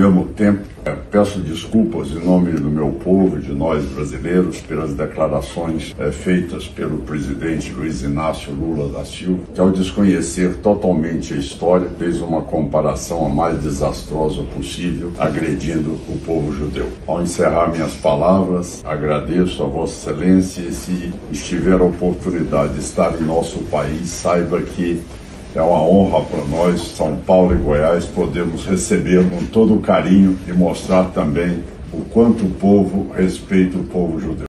mesmo tempo, peço desculpas em nome do meu povo e de nós brasileiros pelas declarações feitas pelo presidente Luiz Inácio Lula da Silva, que ao desconhecer totalmente a história, fez uma comparação a mais desastrosa possível, agredindo o povo judeu. Ao encerrar minhas palavras, agradeço a Vossa Excelência e, se estiver a oportunidade de estar em nosso país, saiba que é uma honra para nós, São Paulo e Goiás, podermos recebê-lo com todo o carinho e mostrar também o quanto o povo respeita o povo judeu.